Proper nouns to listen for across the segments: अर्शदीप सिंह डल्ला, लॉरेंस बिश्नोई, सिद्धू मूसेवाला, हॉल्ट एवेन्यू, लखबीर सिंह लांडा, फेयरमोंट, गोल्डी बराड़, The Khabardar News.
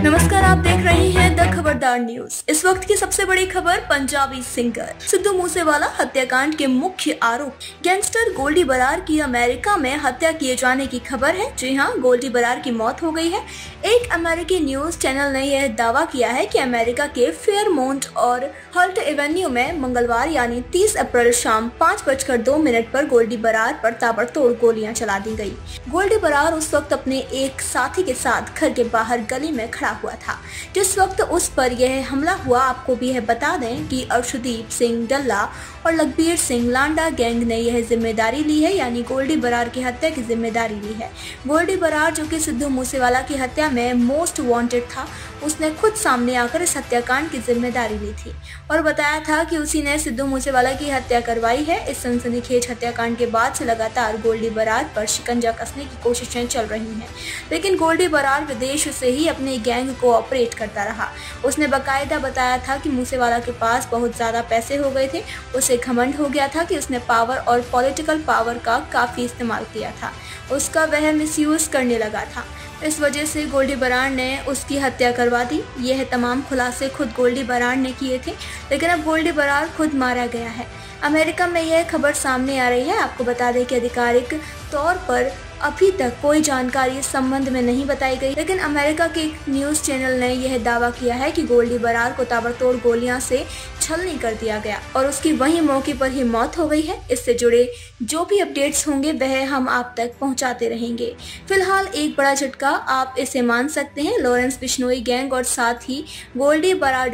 नमस्कार, आप देख रहे हैं द खबरदार न्यूज। इस वक्त की सबसे बड़ी खबर, पंजाबी सिंगर सिद्धू मूसेवाला हत्याकांड के मुख्य आरोपी गैंगस्टर गोल्डी बराड़ की अमेरिका में हत्या किए जाने की खबर है। जी हां, गोल्डी बराड़ की मौत हो गई है। एक अमेरिकी न्यूज चैनल ने यह दावा किया है कि अमेरिका के फेयरमोंट और हॉल्ट एवेन्यू में मंगलवार यानी 30 अप्रैल शाम 5:02 पर गोल्डी बराड़ पर ताबड़तोड़ गोलियां चला दी गई। गोल्डी बराड़ उस वक्त अपने एक साथी के साथ घर के बाहर गली में खड़ा हुआ था जिस वक्त उस पर यह हमला हुआ। आपको भी यह बता दें कि अर्शदीप सिंह डल्ला और लखबीर सिंह लांडा गैंग ने यह जिम्मेदारी ली है, यानी गोल्डी बराड़ की हत्या की जिम्मेदारी ली है। गोल्डी बराड़, जो कि सिद्धू मूसेवाला की हत्या में मोस्ट वांटेड था, उसने खुद सामने आकर इस हत्याकांड की जिम्मेदारी ली थी और बताया था कि उसी ने सिद्धू मूसेवाला की हत्या करवाई है। इस सनसनीखेज हत्याकांड के बाद से लगातार गोल्डी बराड़ पर शिकंजा कसने की कोशिशें चल रही हैं, लेकिन गोल्डी बराड़ विदेश से ही अपनी गैंग को ऑपरेट करता रहा। उसने बाकायदा बताया था कि मूसेवाला के पास बहुत ज़्यादा पैसे हो गए थे। उसे घमंड हो गया था कि उसने पावर और पॉलिटिकल पावर का काफ़ी इस्तेमाल किया था, उसका वह मिसयूज़ करने लगा था। इस वजह से गोल्डी बराड़ ने उसकी हत्या करवा दी। यह तमाम खुलासे खुद गोल्डी बराड़ ने किए थे, लेकिन अब गोल्डी बराड़ खुद मारा गया है। अमेरिका में यह खबर सामने आ रही है। आपको बता दें कि आधिकारिक तौर पर अभी तक कोई जानकारी इस संबंध में नहीं बताई गई, लेकिन अमेरिका के एक न्यूज़ चैनल ने यह दावा किया है कि गोल्डी बराड़ को ताबड़तोड़ गोलियां से छलनी कर दिया गया और उसकी वहीं मौके पर ही मौत हो गई है। इससे जुड़े जो भी अपडेट्स होंगे वह हम आप तक पहुंचाते रहेंगे। फिलहाल एक बड़ा झटका आप इसे मान सकते हैं लॉरेंस बिश्नोई गैंग और साथ ही गोल्डी बराड़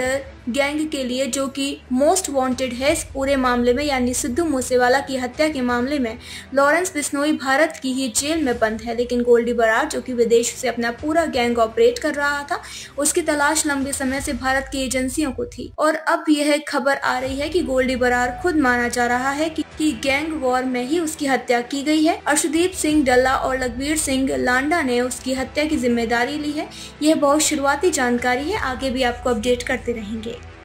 गैंग के लिए, जो कि मोस्ट वांटेड है इस पूरे मामले में, यानी सिद्धू मूसेवाला की हत्या के मामले में। लॉरेंस बिश्नोई भारत की ही जेल में बंद है, लेकिन गोल्डी बराड़, जो कि विदेश से अपना पूरा गैंग ऑपरेट कर रहा था, उसकी तलाश लंबे समय से भारत की एजेंसियों को थी और अब यह खबर आ रही है कि गोल्डी बराड़ खुद माना जा रहा है कि गैंग वॉर में ही उसकी हत्या की गई है। अर्शदीप सिंह डल्ला और लखबीर सिंह लांडा ने उसकी हत्या की जिम्मेदारी ली है। यह बहुत शुरुआती जानकारी है, आगे भी आपको अपडेट करते रहेंगे।